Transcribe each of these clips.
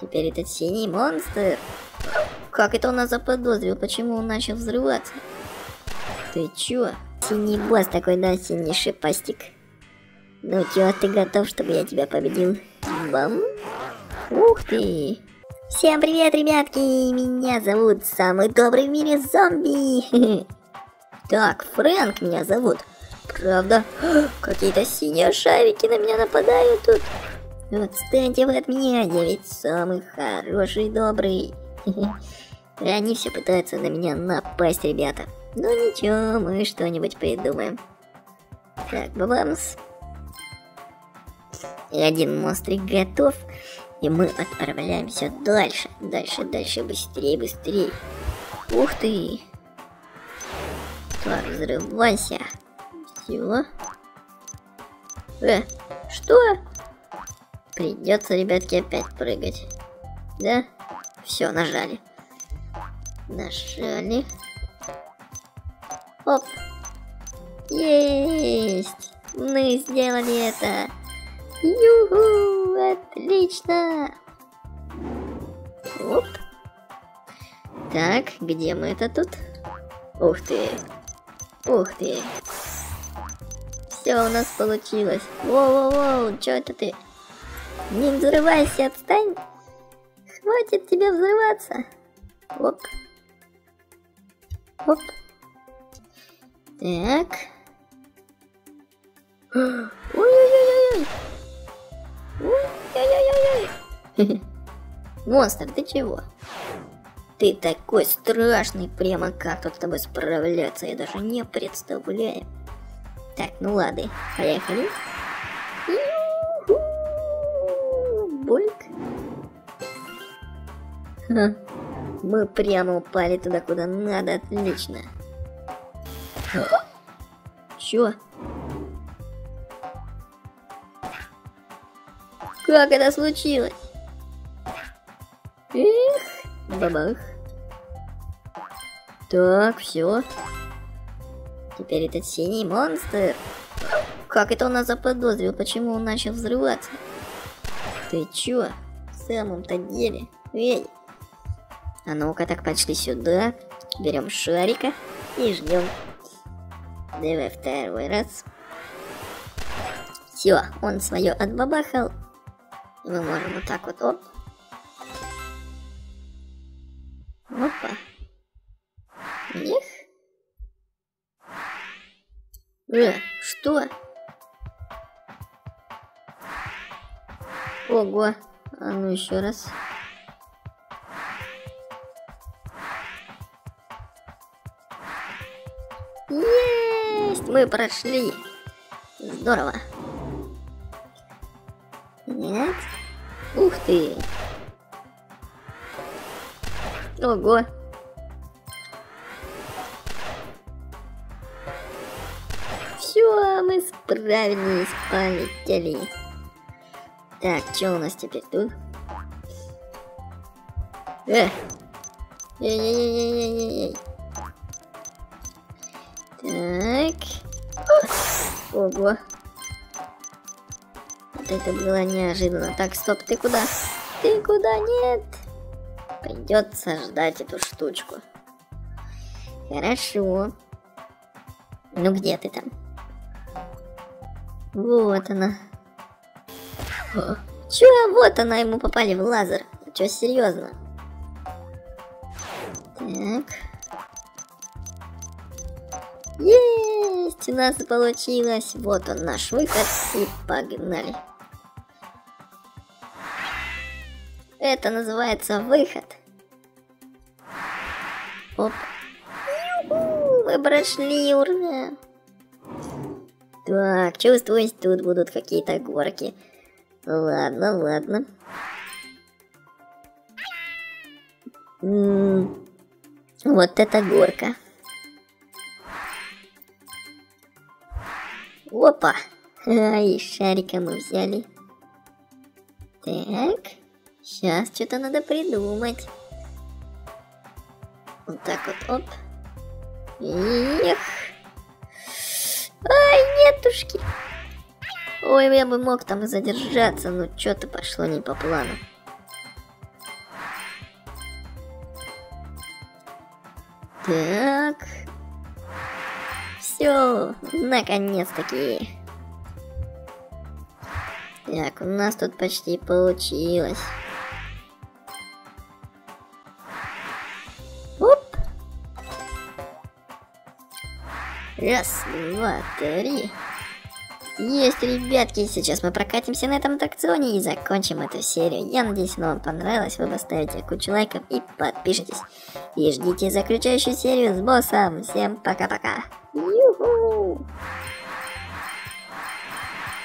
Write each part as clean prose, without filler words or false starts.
Теперь этот синий монстр. Как это он нас заподозрил? Почему он начал взрываться? Ты чё? Синий босс такой, да, синий шипастик. Ну чё, ты готов, чтобы я тебя победил? Бам! Ух ты! Всем привет, ребятки! Меня зовут самый добрый в мире зомби! Так, Фрэнк меня зовут. Правда? Какие-то синие шарики на меня нападают тут. Отстаньте вы от меня, я ведь самый хороший, добрый. Они все пытаются на меня напасть, ребята. Но ничего, мы что-нибудь придумаем. Так, бабамс. И один монстрик готов. И мы отправляемся дальше. Дальше, дальше, быстрее, быстрее. Ух ты. Так, взрывайся. Все. Что? Придется, ребятки, опять прыгать. Да? Все, нажали. Нажали. Оп. Есть. Мы сделали это. Юху, отлично. Оп. Так, где мы это тут? Ух ты. Ух ты. Все у нас получилось. Воу-воу-воу, чё это ты? Не взрывайся, отстань. Хватит тебе взрываться. Оп. Оп. Так. Ой-ой-ой-ой-ой. Ой-ой-ой-ой-ой. Монстр, ты чего? Ты такой страшный, прямо как тут с тобой справляться, я даже не представляю. Так, ну ладно, поехали. Бульк. Ха. Мы прямо упали туда, куда надо, отлично. Чё? Как это случилось? Эх, бабах. Так, все. Теперь этот синий монстр. Как это он нас заподозрил? Почему он начал взрываться? Ты чё? В самом-то деле? Эй. А ну-ка, так пошли сюда. Берем шарика и ждем. Давай второй раз. Все, он свое отбабахал. Мы можем вот так вот, оп. Опа. Эх. Что? Ого. А ну еще раз. Есть! Мы прошли. Здорово. Нет. Ух ты. Ого. Все, мы справились, полетели. Так, что у нас теперь тут? Эй-эй-эй-эй-эй-эй-эй. Так. Ого. Вот это было неожиданно. Так, стоп, ты куда? Ты куда? Нет. Придется ждать эту штучку. Хорошо. Ну где ты там? Вот она. О, чё, вот она, ему попали в лазер. Чё, серьезно? Так. Есть, у нас получилось. Вот он, наш выход. И погнали. Это называется выход. Оп. Мы прошли, ура! Так, чувствуюсь, тут будут какие-то горки. Ладно, ладно. Вот это горка. Опа! И шарика мы взяли. Так. Сейчас что-то надо придумать. Вот так вот, оп. Эх. Ай, нетушки. Ой, я бы мог там и задержаться, но что-то пошло не по плану. Так. Все, наконец-таки. Так, у нас тут почти получилось. Оп. Раз, два, три. Есть, ребятки, сейчас мы прокатимся на этом аттракционе и закончим эту серию. Я надеюсь, она вам понравилась, вы поставите кучу лайков и подпишитесь. И ждите заключающую серию с боссом. Всем пока-пока. Юху!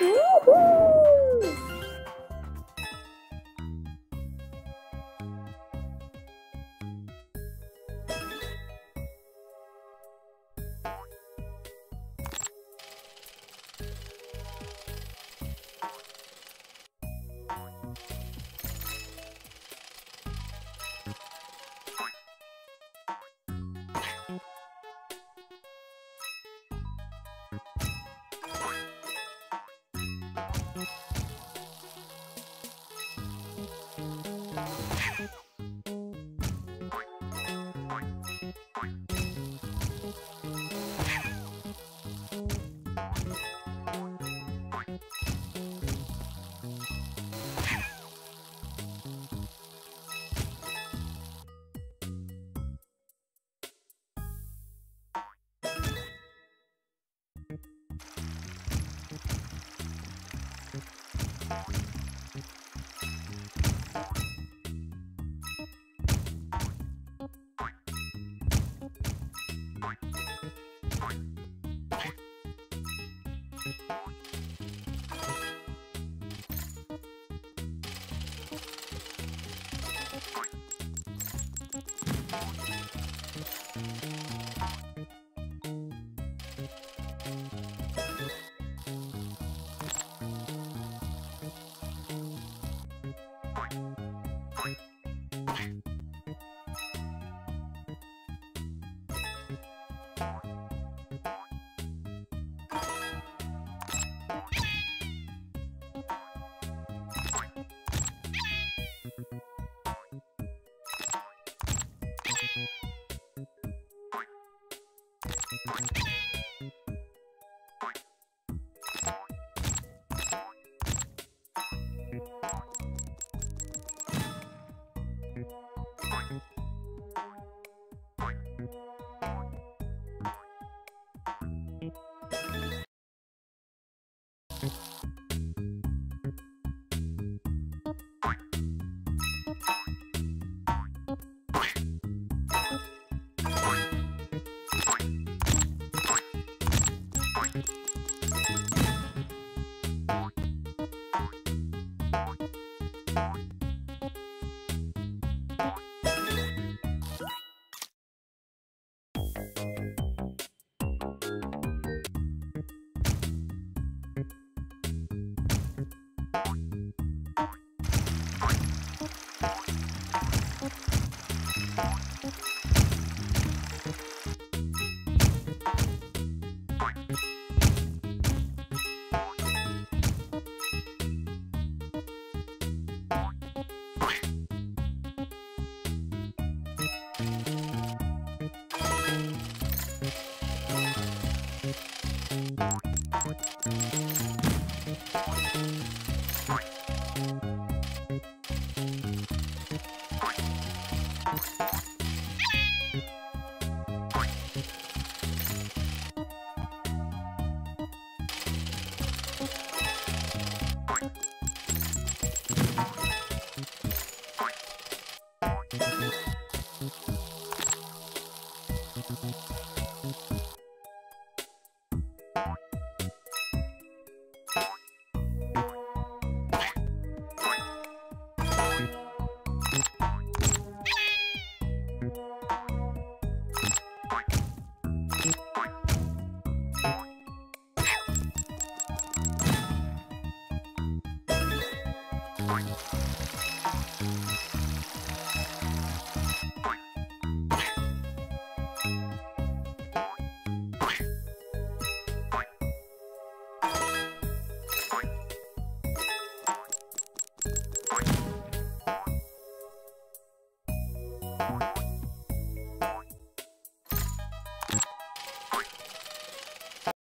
Юху!